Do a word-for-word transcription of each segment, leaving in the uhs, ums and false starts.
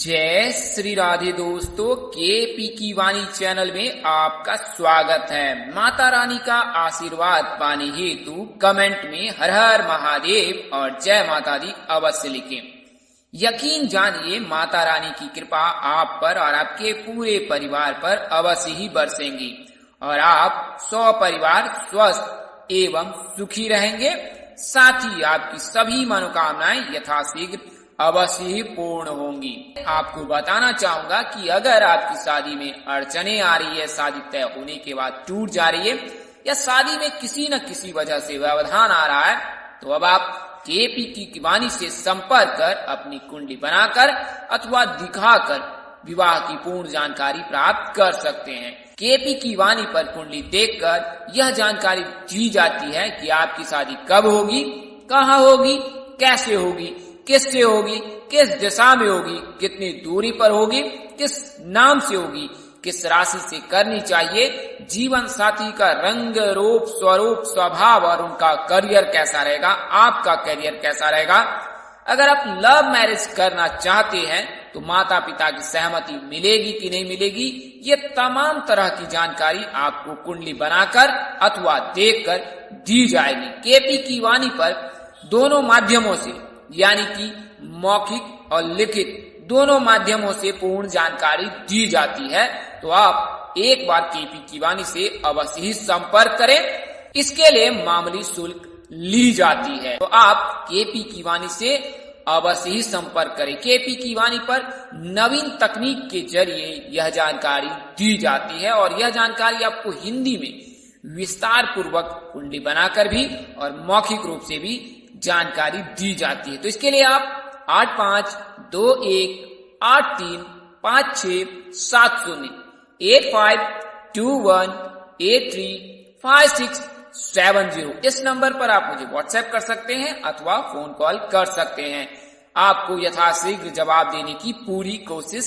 जय श्री राधे दोस्तों, केपी की वाणी चैनल में आपका स्वागत है। माता रानी का आशीर्वाद पाने हेतु कमेंट में हर हर महादेव और जय माता दी अवश्य लिखें। यकीन जानिए माता रानी की कृपा आप पर और आपके पूरे परिवार पर अवश्य ही बरसेंगी और आप सौ परिवार स्वस्थ एवं सुखी रहेंगे। साथ ही आपकी सभी मनोकामनाएं यथाशीघ्र अवश्य ही पूर्ण होंगी। आपको बताना चाहूंगा कि अगर आपकी शादी में अड़चने आ रही है, शादी तय होने के बाद टूट जा रही है या शादी में किसी न किसी वजह से व्यवधान आ रहा है, तो अब आप केपी की वाणी से संपर्क कर अपनी कुंडली बनाकर अथवा दिखाकर विवाह की पूर्ण जानकारी प्राप्त कर सकते हैं। केपी की वाणी पर कुंडली देखकर यह जानकारी दी जाती है कि आपकी शादी कब होगी, कहाँ होगी, कैसे होगी, किससे होगी, किस दिशा में होगी, कितनी दूरी पर होगी, किस नाम से होगी, किस राशि से करनी चाहिए, जीवन साथी का रंग रूप स्वरूप स्वभाव और उनका करियर कैसा रहेगा, आपका करियर कैसा रहेगा। अगर आप लव मैरिज करना चाहते हैं तो माता पिता की सहमति मिलेगी कि नहीं मिलेगी, ये तमाम तरह की जानकारी आपको कुंडली बनाकर अथवा देखकर दी जाएगी। केपी की वाणी पर दोनों माध्यमों से यानी कि मौखिक और लिखित दोनों माध्यमों से पूर्ण जानकारी दी जाती है, तो आप एक बार केपी की वाणी से अवश्य ही संपर्क करें। इसके लिए मामूली शुल्क ली जाती है, तो आप केपी की वाणी से अवश्य ही संपर्क करें। केपी की वाणी पर नवीन तकनीक के जरिए यह जानकारी दी जाती है और यह जानकारी आपको हिंदी में विस्तार पूर्वक कुंडली बनाकर भी और मौखिक रूप से भी जानकारी दी जाती है। तो इसके लिए आप आठ पांच दो एक आठ तीन पांच छ सात शून्य eight five two one eight three five six seven zero इस नंबर पर आप मुझे व्हाट्सएप कर सकते हैं अथवा फोन कॉल कर सकते हैं। आपको यथाशीघ्र जवाब देने की पूरी कोशिश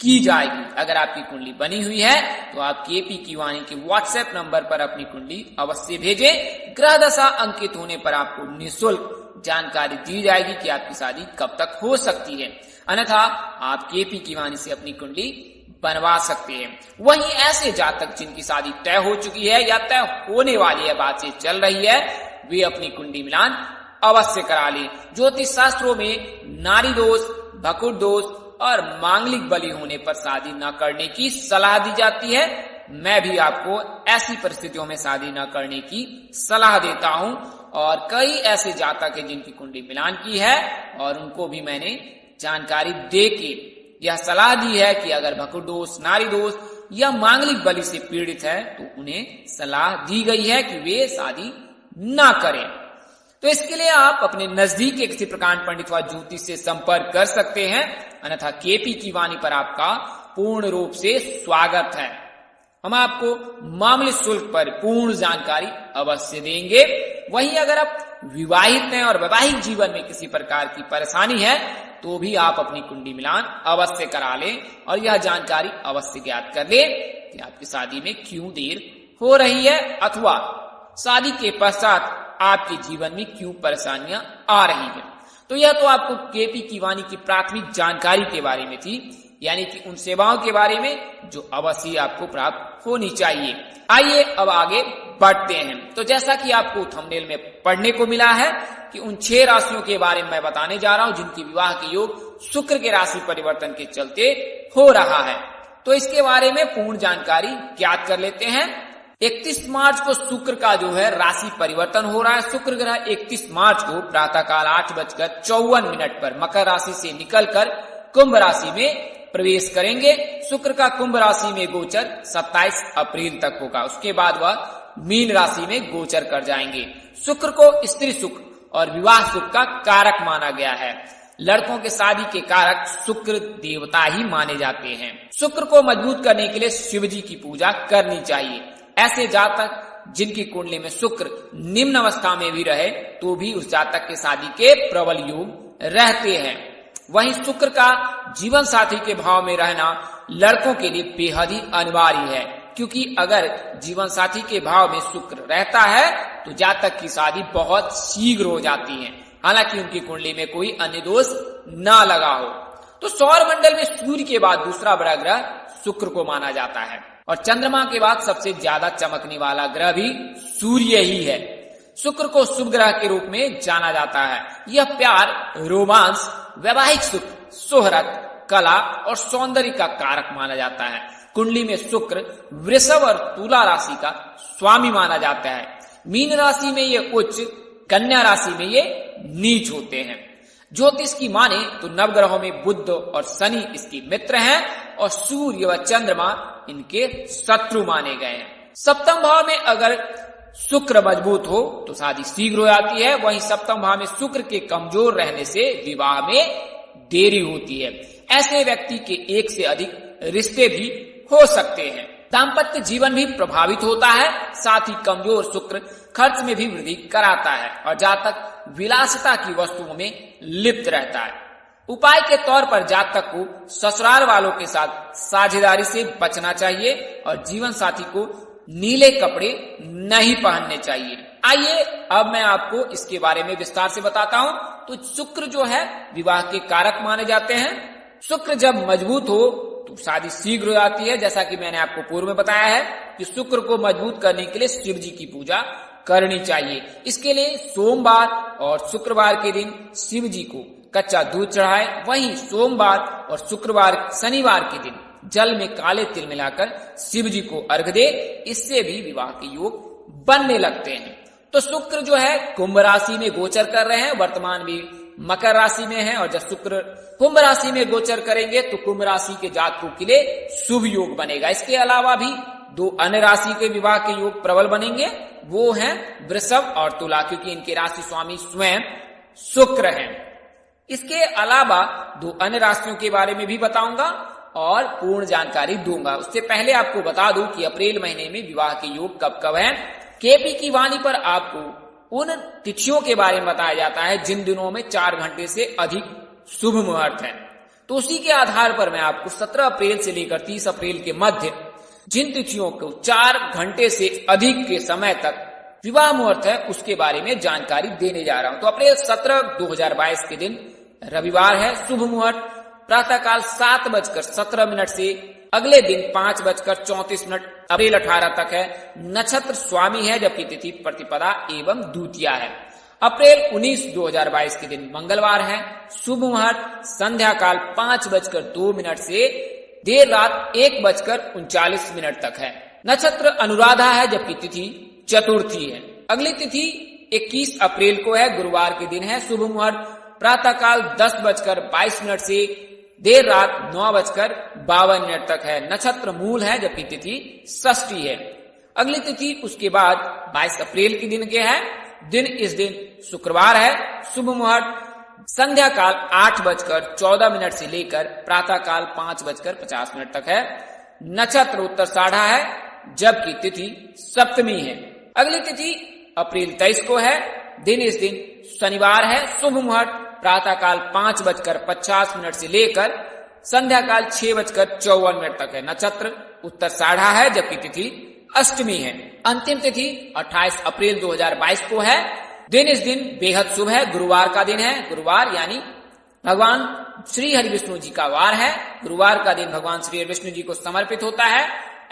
की जाएगी। अगर आपकी कुंडली बनी हुई है तो आप केपी की वाणी के व्हाट्सएप नंबर पर अपनी कुंडली अवश्य भेजें। ग्रह दशा अंकित होने पर आपको निःशुल्क जानकारी दी जाएगी कि आपकी शादी कब तक हो सकती है, अन्यथा आप केपी की वाणी से अपनी कुंडली बनवा सकते हैं। वहीं ऐसे जातक जिनकी शादी तय हो चुकी है या तय होने वाली है, बातें चल रही है, वे अपनी कुंडली मिलान अवश्य करा लें। ज्योतिष शास्त्रों में नारी दोष, भकुर दोष और मांगलिक बलि होने पर शादी न करने की सलाह दी जाती है। मैं भी आपको ऐसी परिस्थितियों में शादी न करने की सलाह देता हूं और कई ऐसे जातक हैं जिनकी कुंडली मिलान की है और उनको भी मैंने जानकारी देके यह सलाह दी है कि अगर भकुर दोष, नारी दोष या मांगलिक बलि से पीड़ित है तो उन्हें सलाह दी गई है कि वे शादी न करें। तो इसके लिए आप अपने नजदीक के किसी प्रकांड पंडित व ज्योतिष से संपर्क कर सकते हैं, अन्यथा केपी की वाणी पर आपका पूर्ण रूप से स्वागत है। हम आपको मामूली शुल्क पर पूर्ण जानकारी अवश्य देंगे। वहीं अगर आप विवाहित हैं और वैवाहिक जीवन में किसी प्रकार की परेशानी है तो भी आप अपनी कुंडली मिलान अवश्य करा लें और यह जानकारी अवश्य ज्ञात कर लें कि आपकी शादी में क्यों देर हो रही है अथवा शादी के पश्चात आपके जीवन में क्यों परेशानियां आ रही हैं। तो यह तो आपको केपी की वाणी की प्राथमिक जानकारी के बारे में थी, यानी कि उन सेवाओं के बारे में जो अवश्य आपको प्राप्त होनी चाहिए। आइए अब आगे बढ़ते हैं। तो जैसा कि आपको थंबनेल में पढ़ने को मिला है कि उन छह राशियों के बारे में मैं बताने जा रहा हूं जिनकी विवाह के योग शुक्र के राशि परिवर्तन के चलते हो रहा है। तो इसके बारे में पूर्ण जानकारी ज्ञात कर लेते हैं। इकतीस मार्च को शुक्र का जो है राशि परिवर्तन हो रहा है। शुक्र ग्रह इकतीस मार्च को प्रातःकाल आठ बजकर चौवन मिनट पर मकर राशि से निकलकर कुंभ राशि में प्रवेश करेंगे। शुक्र का कुंभ राशि में गोचर सत्ताईस अप्रैल तक होगा, उसके बाद वह मीन राशि में गोचर कर जाएंगे। शुक्र को स्त्री सुख और विवाह सुख का कारक माना गया है। लड़कों के शादी के कारक शुक्र देवता ही माने जाते हैं। शुक्र को मजबूत करने के लिए शिव जी की पूजा करनी चाहिए। ऐसे जातक जिनकी कुंडली में शुक्र निम्न अवस्था में भी रहे तो भी उस जातक के शादी के प्रबल योग रहते हैं। वहीं शुक्र का जीवन साथी के भाव में रहना लड़कों के लिए बेहद ही अनिवार्य है, क्योंकि अगर जीवन साथी के भाव में शुक्र रहता है तो जातक की शादी बहुत शीघ्र हो जाती है, हालांकि उनकी कुंडली में कोई अन्य दोष ना लगा हो। तो सौर मंडल में सूर्य के बाद दूसरा बड़ा ग्रह शुक्र को माना जाता है और चंद्रमा के बाद सबसे ज्यादा चमकने वाला ग्रह भी सूर्य ही है। शुक्र को शुभ ग्रह के रूप में जाना जाता है। यह प्यार, रोमांस, वैवाहिक सुख, शोहरत, कला और सौंदर्य का कारक माना जाता है। कुंडली में शुक्र वृषभ और तुला राशि का स्वामी माना जाता है। मीन राशि में ये उच्च, कन्या राशि में ये नीच होते हैं। ज्योतिष की माने तो नवग्रहों में बुध और शनि इसकी मित्र हैं और सूर्य व चंद्रमा इनके शत्रु माने गए हैं। सप्तम भाव में अगर शुक्र मजबूत हो तो शादी शीघ्र हो जाती है, वहीं सप्तम भाव में शुक्र के कमजोर रहने से विवाह में देरी होती है। ऐसे व्यक्ति के एक से अधिक रिश्ते भी हो सकते हैं। दाम्पत्य जीवन भी प्रभावित होता है, साथ ही कमजोर शुक्र खर्च में भी वृद्धि कराता है और जातक विलासिता की वस्तुओं में लिप्त रहता है। उपाय के तौर पर जातक को ससुराल वालों के साथ साझेदारी से बचना चाहिए और जीवन साथी को नीले कपड़े नहीं पहनने चाहिए। आइए अब मैं आपको इसके बारे में विस्तार से बताता हूँ। तो शुक्र जो है विवाह के कारक माने जाते हैं। शुक्र जब मजबूत हो तो शादी शीघ्र हो जाती है। जैसा कि मैंने आपको पूर्व में बताया है कि शुक्र को मजबूत करने के लिए शिव जी की पूजा करनी चाहिए। इसके लिए सोमवार और शुक्रवार के दिन शिव जी को कच्चा दूध चढ़ाएं, वहीं सोमवार और शुक्रवार शनिवार के दिन जल में काले तिल मिलाकर शिव जी को अर्घ दे। इससे भी विवाह के योग बनने लगते हैं। तो शुक्र जो है कुंभ राशि में गोचर कर रहे हैं, वर्तमान भी मकर राशि में है और जब शुक्र कुंभ राशि में गोचर करेंगे तो कुंभ राशि के जातकों के लिए शुभ योग बनेगा। इसके अलावा भी दो अन्य राशि के विवाह के योग प्रबल बनेंगे, वो हैं वृषभ और तुला, क्योंकि इनके राशि स्वामी स्वयं शुक्र हैं। इसके अलावा दो अन्य राशियों के बारे में भी बताऊंगा और पूर्ण जानकारी दूंगा। उससे पहले आपको बता दूं कि अप्रैल महीने में विवाह के योग कब कब है। केपी की वाणी पर आपको उन तिथियों के बारे में बताया जाता है जिन दिनों में चार घंटे से अधिक शुभ मुहूर्त है। तो उसी के आधार पर मैं आपको सत्रह अप्रैल से लेकर तीस अप्रैल के मध्य जिन तिथियों को चार घंटे से अधिक के समय तक विवाह मुहूर्त है उसके बारे में जानकारी देने जा रहा हूं। तो अप्रैल सत्रह दो हजार बाईस के दिन रविवार है। शुभ मुहूर्त प्रातःकाल सात बजकर सत्रह मिनट से अगले दिन पांच बजकर चौंतीस मिनट अप्रैल अठारह तक है। नक्षत्र स्वामी है जबकि तिथि प्रतिपदा एवं द्वितीया है। अप्रैल उन्नीस दो हजार बाईस के दिन मंगलवार है। शुभ मुहूर्त संध्या काल पांच बजकर दो मिनट से देर रात एक बजकर उनचालीस मिनट तक है। नक्षत्र अनुराधा है जबकि तिथि चतुर्थी है। अगली तिथि इक्कीस अप्रैल को है, गुरुवार के दिन है। शुभ मुहूर्त प्रातःकाल दस बजकर बाईस मिनट से देर रात नौ बजकर बावन मिनट तक है। नक्षत्र मूल है जबकि तिथि षष्ठी है। अगली तिथि उसके बाद बाईस अप्रैल के दिन के है। दिन इस दिन शुक्रवार है। शुभ मुहूर्त संध्या काल आठ बजकर चौदह मिनट से लेकर प्रातः काल पांच बजकर पचास मिनट तक है। नक्षत्र उत्तराषाढ़ा है जबकि तिथि सप्तमी है। अगली तिथि अप्रैल तेईस को है। दिन इस दिन शनिवार है। शुभ मुहूर्त प्रातः काल पांच बजकर पचास मिनट से लेकर संध्या काल छह बजकर चौवन मिनट तक है। नक्षत्र उत्तराषाढ़ा है जबकि तिथि अष्टमी है। अंतिम तिथि अट्ठाईस अप्रैल दो हजार बाईस को है। दिन इस दिन बेहद शुभ है, गुरुवार का दिन है। गुरुवार यानी भगवान श्री हरि विष्णु जी का वार है। गुरुवार का दिन भगवान श्री हरि विष्णु जी को समर्पित होता है।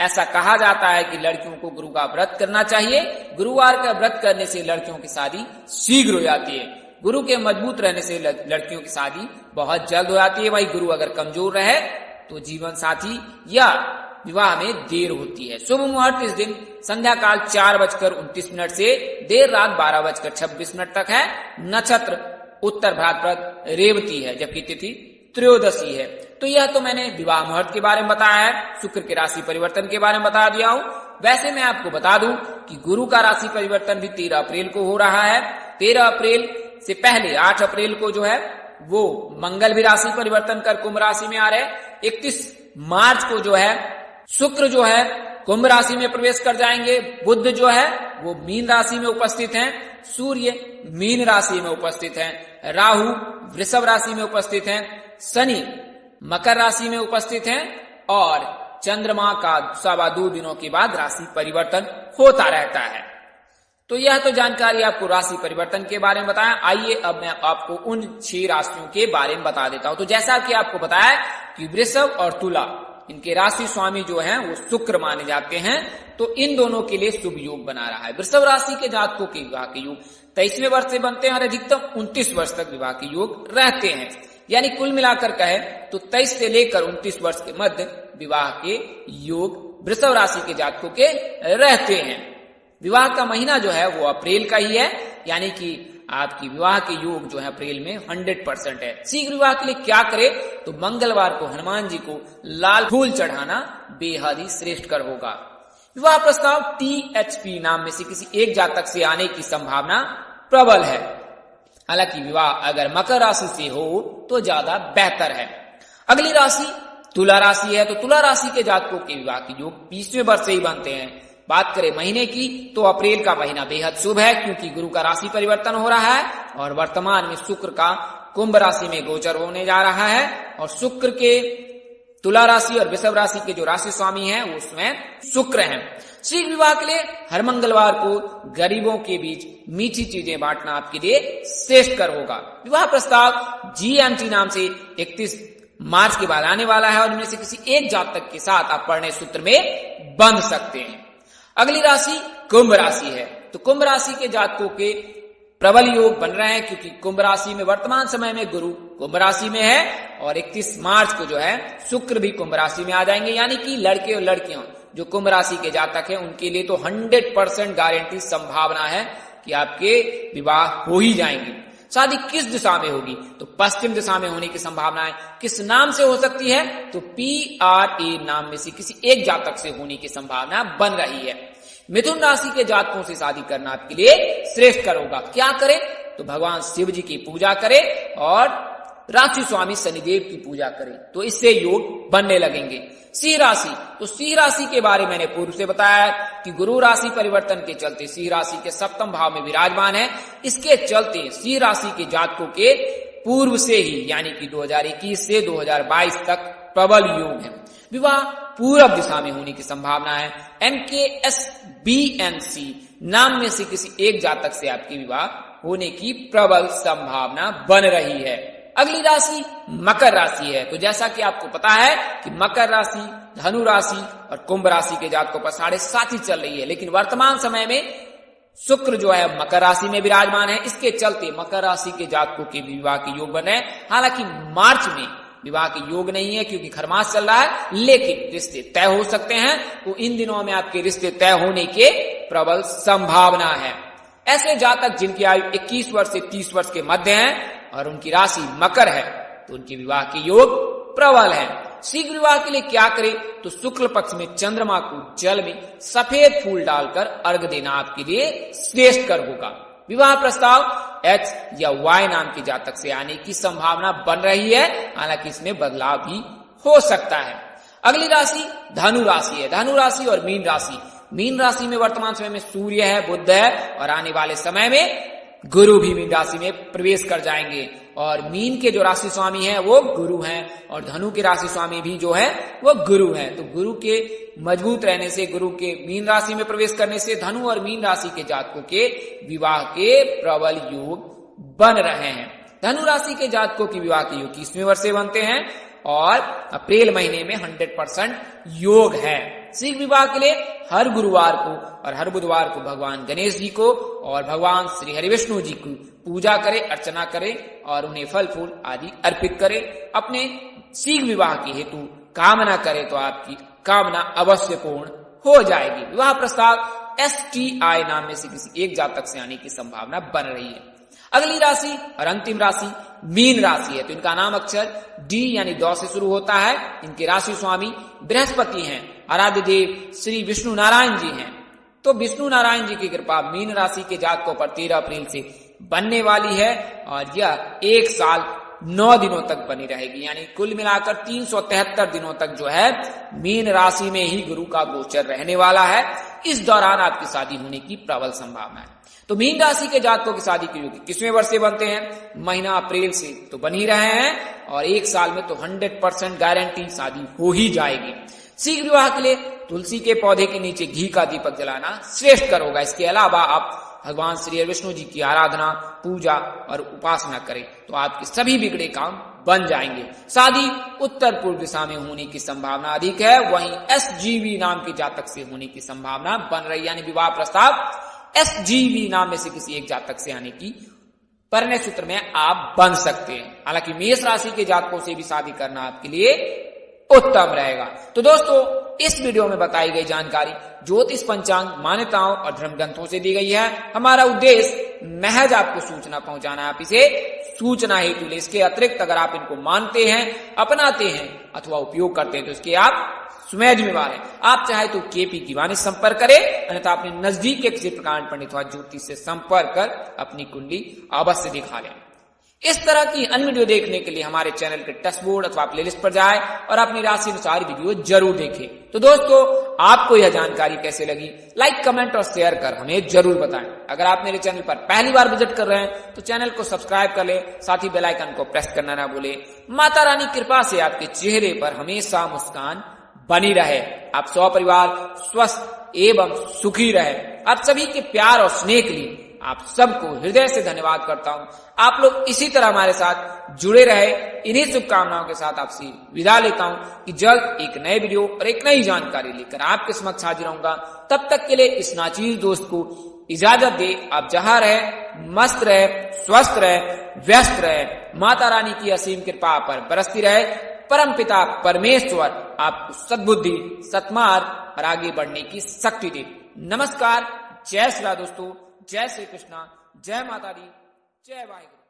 ऐसा कहा जाता है कि लड़कियों को गुरु का व्रत करना चाहिए। गुरुवार का व्रत करने से लड़कियों की शादी शीघ्र हो जाती है। गुरु के मजबूत रहने से लड़कियों की शादी बहुत जल्द हो जाती है। वही गुरु अगर कमजोर रहे तो जीवन साथी या विवाह में देर होती है। शुभ मुहूर्त इस दिन संध्या काल चार बजकर उनतीस मिनट से देर रात बारह बजकर छब्बीस मिनट तक है। नक्षत्र उत्तर भाद्रपद रेवती है जबकि तिथि त्रयोदशी है। तो यह तो मैंने विवाह मुहूर्त के बारे में बताया है, शुक्र के राशि परिवर्तन के बारे में बता दिया हूँ। वैसे मैं आपको बता दूं कि गुरु का राशि परिवर्तन भी तेरह अप्रैल को हो रहा है। तेरह अप्रैल से पहले आठ अप्रैल को जो है वो मंगल भी राशि परिवर्तन कर कुंभ राशि में आ रहे हैं। इकतीस मार्च को जो है शुक्र जो है कुंभ राशि में प्रवेश कर जाएंगे। बुध जो है वो मीन राशि में उपस्थित हैं, सूर्य मीन राशि में उपस्थित हैं, राहु वृषभ राशि में उपस्थित हैं, शनि मकर राशि में उपस्थित हैं और चंद्रमा का सवा दो दिनों के बाद राशि परिवर्तन होता रहता है। तो यह तो जानकारी आपको राशि परिवर्तन के बारे में बताया। आइए अब मैं आपको उन छह राशियों के बारे में बता देता हूं। तो जैसा कि आपको बताया कि वृषभ और तुला, इनके राशि स्वामी जो हैं वो शुक्र माने जाते हैं, तो इन दोनों के लिए शुभ योग बना रहा है। वृषभ राशि के जातकों के विवाह के योग तेईसवें वर्ष से बनते हैं और अधिकतम उनतीस वर्ष तक विवाह के योग रहते हैं, यानी कुल मिलाकर कहे तो तेईस से लेकर उनतीस वर्ष के मध्य विवाह के योग वृषभ राशि के जातकों के रहते हैं। विवाह का महीना जो है वो अप्रैल का ही है, यानी कि आपकी विवाह के योग जो है अप्रैल में सौ परसेंट है। शीघ्र विवाह के लिए क्या करें, तो मंगलवार को हनुमान जी को लाल फूल चढ़ाना बेहद ही श्रेष्ठ कर होगा। विवाह प्रस्ताव टी एच पी नाम में से किसी एक जातक से आने की संभावना प्रबल है, हालांकि विवाह अगर मकर राशि से हो तो ज्यादा बेहतर है। अगली राशि तुला राशि है, तो तुला राशि के जातकों के विवाह के योग बीसवें वर्ष से ही बनते हैं। बात करें महीने की, तो अप्रैल का महीना बेहद शुभ है, क्योंकि गुरु का राशि परिवर्तन हो रहा है और वर्तमान में शुक्र का कुंभ राशि में गोचर होने जा रहा है, और शुक्र के तुला राशि और वृषभ राशि के जो राशि स्वामी हैं वो स्वयं शुक्र हैं। शीघ्र विवाह के लिए हर मंगलवार को गरीबों के बीच मीठी चीजें बांटना आपके लिए श्रेष्ठ कर होगा। विवाह प्रस्ताव जी एम टी नाम से इकतीस मार्च के बाद आने वाला है, और इनमें से किसी एक जातक के साथ आप परिणय सूत्र में बंध सकते हैं। अगली राशि कुंभ राशि है, तो कुंभ राशि के जातकों के प्रबल योग बन रहे हैं, क्योंकि कुंभ राशि में वर्तमान समय में गुरु कुंभ राशि में है और इकतीस मार्च को जो है शुक्र भी कुंभ राशि में आ जाएंगे, यानी कि लड़के और लड़कियों जो कुंभ राशि के जातक हैं उनके लिए तो सौ परसेंट गारंटी संभावना है कि आपके विवाह हो ही जाएंगे। शादी किस दिशा में होगी, तो पश्चिम दिशा में होने की संभावना है। किस नाम से हो सकती है, तो पी आर ए नाम में से किसी एक जातक से होने की संभावना बन रही है। मिथुन राशि के जातकों से शादी करना आपके लिए श्रेष्ठ कर होगा। क्या करें, तो भगवान शिव जी की पूजा करें और राशि स्वामी शनिदेव की पूजा करें, तो इससे योग बनने लगेंगे। सिंह राशि, तो सिंह राशि के बारे में मैंने पूर्व से बताया कि गुरु राशि परिवर्तन के चलते सिंह राशि के सप्तम भाव में विराजमान है। इसके चलते सिंह राशि के जातकों के पूर्व से ही यानी कि दो हज़ार इक्कीस से दो हज़ार बाईस तक प्रबल योग है। विवाह पूरब दिशा में होने की संभावना है। एम के एस बी एन सी नाम में से किसी एक जातक से आपके विवाह होने की प्रबल संभावना बन रही है। अगली राशि मकर राशि है, तो जैसा कि आपको पता है कि मकर राशि धनु राशि और कुंभ राशि के जातकों पर साढ़े सात ही चल रही है, लेकिन वर्तमान समय में शुक्र जो है मकर राशि में विराजमान है। इसके चलते मकर राशि के जातकों के विवाह के योग बने, हालांकि मार्च में विवाह के योग नहीं है क्योंकि खरमास चल रहा है, लेकिन रिश्ते तय हो सकते हैं, तो इन दिनों में आपके रिश्ते तय होने के प्रबल संभावना है। ऐसे जातक जिनकी आयु इक्कीस वर्ष से तीस वर्ष के मध्य है और उनकी राशि मकर है, तो उनके विवाह के योग प्रबल है। शीघ्र विवाह के लिए क्या करें, तो शुक्ल पक्ष में चंद्रमा को जल में सफेद फूल डालकर अर्घ देना आपके लिए श्रेष्ठ कर होगा। विवाह प्रस्ताव एच या वाई नाम के जातक से आने की संभावना बन रही है, हालांकि इसमें बदलाव भी हो सकता है। अगली राशि धनु राशि है, धनु राशि और मीन राशि। मीन राशि में वर्तमान समय में सूर्य है, बुध है, और आने वाले समय में गुरु भी मीन राशि में प्रवेश कर जाएंगे, और मीन के जो राशि स्वामी है वो गुरु हैं और धनु के राशि स्वामी भी जो है वो गुरु हैं। तो गुरु के मजबूत रहने से, गुरु के मीन राशि में प्रवेश करने से धनु और मीन राशि के जातकों के विवाह के प्रबल योग बन रहे हैं। धनु राशि के जातकों के विवाह के योग इक्कीसवें वर्ष से बनते हैं और अप्रैल महीने में हंड्रेड परसेंट योग है। शीघ्र विवाह के लिए हर गुरुवार को और हर बुधवार को भगवान गणेश जी को और भगवान श्री हरि विष्णु जी की पूजा करें, अर्चना करें और उन्हें फल फूल आदि अर्पित करें। अपने शीघ्र विवाह के हेतु कामना करें तो आपकी कामना अवश्य पूर्ण हो जाएगी। विवाह प्रस्ताव एस टी आई नाम में से किसी एक जातक से आने की संभावना बन रही है। अगली राशि और अंतिम राशि मीन राशि है, तो इनका नाम अक्षर डी यानी दौ से शुरू होता है। इनके राशि स्वामी बृहस्पति हैं, आराध्य देव श्री विष्णु नारायण जी हैं। तो विष्णु नारायण जी की कृपा मीन राशि के जातकों पर तेरह अप्रैल से बनने वाली है और यह एक साल नौ दिनों तक बनी रहेगी, यानी कुल मिलाकर तीन सौ तिहत्तर दिनों तक जो है मीन राशि में ही गुरु का गोचर रहने वाला है। इस दौरान आपकी शादी होने की प्रबल संभावना है। तो मीन राशि के जातकों की शादी के योग किसवें वर्ष से बनते हैं, महीना अप्रैल से तो बन ही रहे हैं और एक साल में तो सौ परसेंट गारंटी शादी हो ही जाएगी। शीघ्र विवाह के लिए तुलसी के पौधे के नीचे घी का दीपक जलाना श्रेष्ठ कर होगा। इसके अलावा आप भगवान श्री विष्णु जी की आराधना, पूजा और उपासना करें तो आपके सभी बिगड़े काम बन जाएंगे। शादी उत्तर पूर्व दिशा में होने की संभावना अधिक है, वहीं एसजीवी नाम के जातक से होने की संभावना बन रही, यानी विवाह प्रस्ताव एसजीवी नाम में से किसी एक जातक से आने की परिणय सूत्र में आप बन सकते हैं। हालांकि मेष राशि के जातकों से भी शादी करना आपके लिए उत्तम रहेगा। तो दोस्तों, इस वीडियो में बताई गई जानकारी ज्योतिष, पंचांग, मान्यताओं और धर्म ग्रंथों से दी गई है। हमारा उद्देश्य महज आपको सूचना पहुंचाना है, आप इसे सूचना हेतु ले। इसके अतिरिक्त अगर आप इनको मानते हैं, अपनाते हैं अथवा उपयोग करते हैं तो इसके आप स्वयं जिम्मेवार है। आप चाहे तो केपी की वाणी संपर्क करें, अन्यथा अपने नजदीक के किसी प्रकांड पंडित अथवा ज्योतिष से संपर्क कर अपनी कुंडली अवश्य दिखा लें। इस तरह की अन्य वीडियो देखने के लिए हमारे चैनल के टचबोर्ड अथवा प्लेलिस्ट पर जाएं और अपनी राशि अनुसार वीडियो जरूर देखें। तो दोस्तों, आपको यह जानकारी कैसे लगी, लाइक, कमेंट और शेयर कर हमें जरूर बताएं। अगर आप मेरे चैनल पर पहली बार विजिट कर रहे हैं तो चैनल को सब्सक्राइब कर लें, साथ ही बेल आइकन को प्रेस करना ना भूलें। माता रानी कृपा से आपके चेहरे पर हमेशा मुस्कान बनी रहे, आप सपरिवार स्वस्थ एवं सुखी रहे। आप सभी के प्यार और स्नेह के लिए आप सबको हृदय से धन्यवाद करता हूं। आप लोग इसी तरह हमारे साथ जुड़े रहे। इन्हीं शुभकामनाओं के साथ आपसे विदा लेता हूं कि जल्द एक नए वीडियो और एक नई जानकारी लेकर आपके समक्ष हाजिर होऊंगा। तब तक के लिए इस नाचीज दोस्त को इजाजत दे। आप जहां रहे मस्त रहे, स्वस्थ रहे, व्यस्त रहे। माता रानी की असीम कृपा पर बरसती रहे। परमपिता परमेश्वर आपको सद्बुद्धि, सत्मार्ग और आगे बढ़ने की शक्ति दे। नमस्कार, जय श्री राधे दोस्तों, जय श्री कृष्णा, जय माता दी, जय वाहिगुरु।